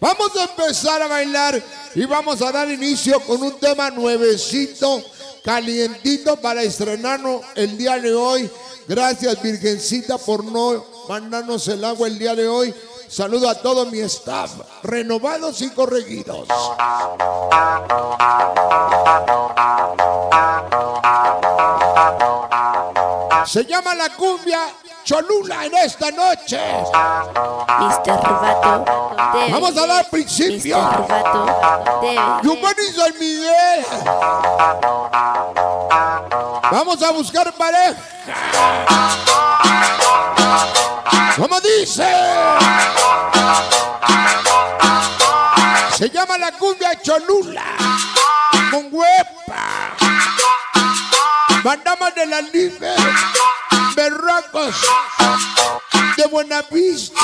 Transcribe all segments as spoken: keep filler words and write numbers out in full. Vamos a empezar a bailar y vamos a dar inicio con un tema nuevecito, calientito, para estrenarnos el día de hoy. Gracias, Virgencita, por no mandarnos el agua el día de hoy. Saludo a todo mi staff, renovados y corregidos. Se llama la cumbia Cholula en esta noche. mister Rubato, vamos a dar principio. mister Rubato, Yumanizo y Miguel. Vamos a buscar pareja. ¿Cómo dice? Se llama la cumbia Cholula. Con huepa. Mandamos de la libre. Berracos de Buenavista.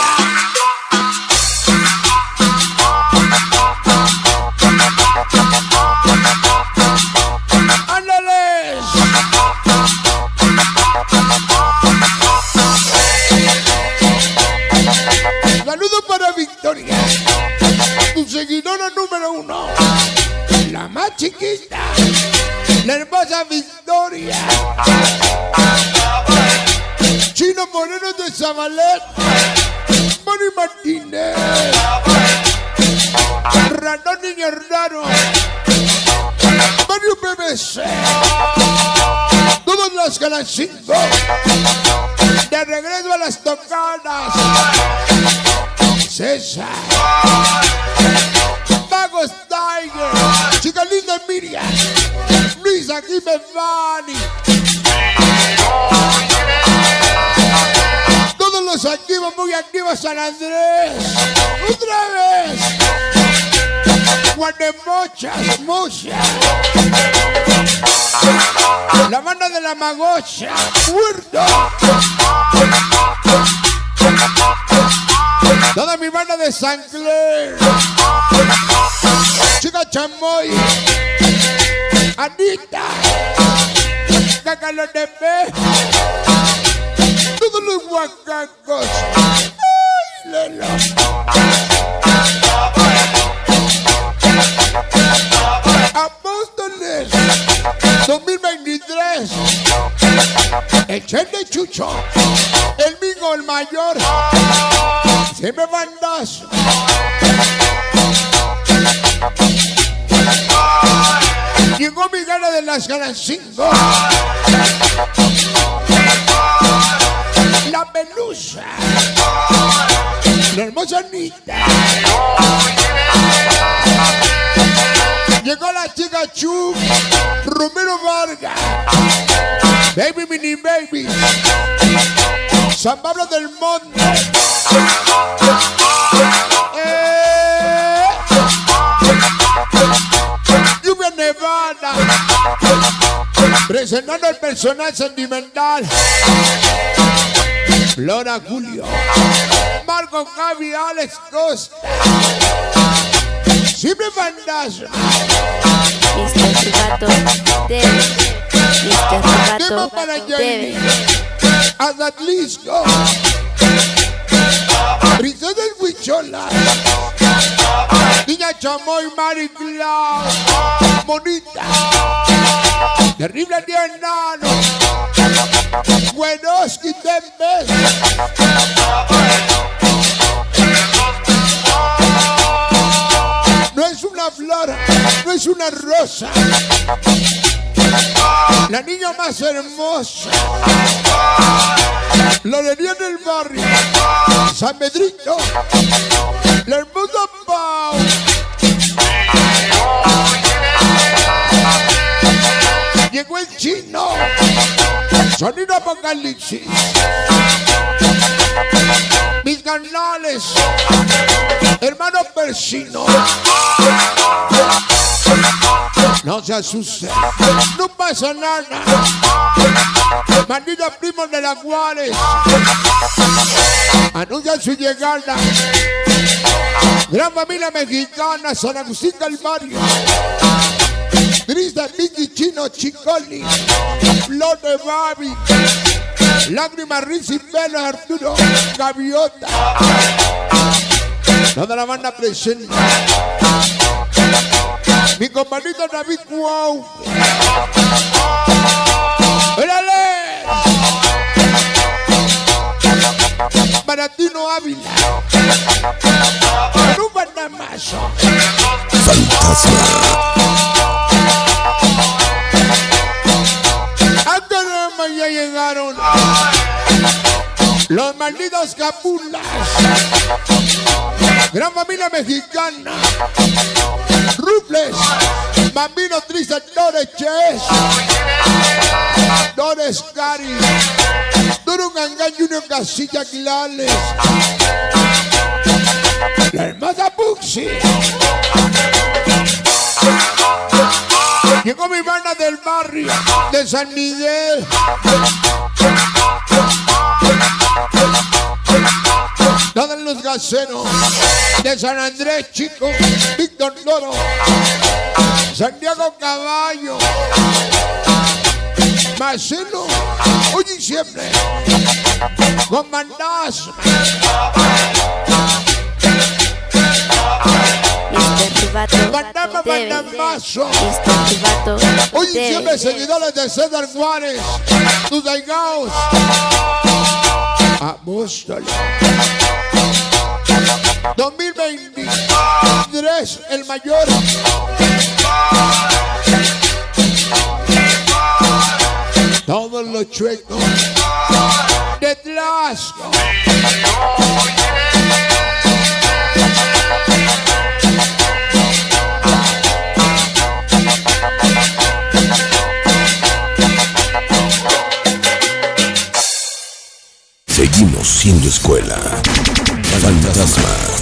¡Ándales! Saludos para Victoria, tu seguidora número uno, la más chiquita, la hermosa Victoria. Chino Moreno de Zabalet, Moni Martínez, Ranón y Hernano, Mario P B C, todas las que a las cinco, de regreso a las tocadas, César, Pagos Tiger, Chica Linda Miriam, Luis aquí me Vani. Todos los activos, muy activos, San Andrés. Otra vez. Juan de Mochas, Mocha. La banda de la Magocha, Puerto. Toda mi banda de San Clair. Chica Chamoy. Anita. Cacalón de Pe. Todos los guacacos. ¡Ay, Lelo! Apóstoles dos mil veintitrés. El Che de Chucho, el Mingo, el mayor. Se me mandas. Llegó mi gana de las ganas cinco. La Pelusa, la hermosa Anita. Llegó la chica Chu, Romero Vargas, Baby Mini Baby, San Pablo del Monte. Eh, Lluvia Nevada, presentando el personal sentimental. Flora Julio, Marco Javi, Alex Costa, Simple Fantasma. mister Rubato, debe. mister Rubato, debe. Azatlisco, Princesa del Huichola, Niña Chamoy, Mari Clau, Monita, Terrible Día Enano. Buenos y Tempes. No es una flor, no es una rosa. La niña más hermosa. Lorería del barrio. San Pedrito. La hermosa Pau. Llegó el chino. Sonido Apocalipsis. Mis canales. Hermano Persino. No se asusten. No pasa nada. Maldito primo de las Juárez. Anuncia su llegada. Gran familia mexicana. San Agustín del Barrio. Grisa, Vicky, Chino, Chicoli, Flor de Babi, Lágrimas, Riz y Pelo, Arturo, Gaviota, Toda la banda presente. Mi compañero David Wow. ¡Órale! Para ti no Ávila. Para un bandamazo. Fantasma. Antes de más ya llegaron los malditos Capulas. Gran familia mexicana. Rufles, Bambino Triste, Dores Ches, Dores Cari, Durunganga Junior Casilla Aguilales, la hermana Puxi. Llegó mi banda del barrio de San Miguel. Todos los gaceros de San Andrés Chico, Víctor Toro, Santiago Caballo, Marcelo, hoy y siempre, con Fantasma. Fantasma, Fantasmazo. Hoy y siempre, seguidores de César Juárez, Tudaigaos, Apóstoles. dos mil veintitrés, el mayor. Todos los chuecos de Tlaxco. Seguimos siendo escuela. Fantasma.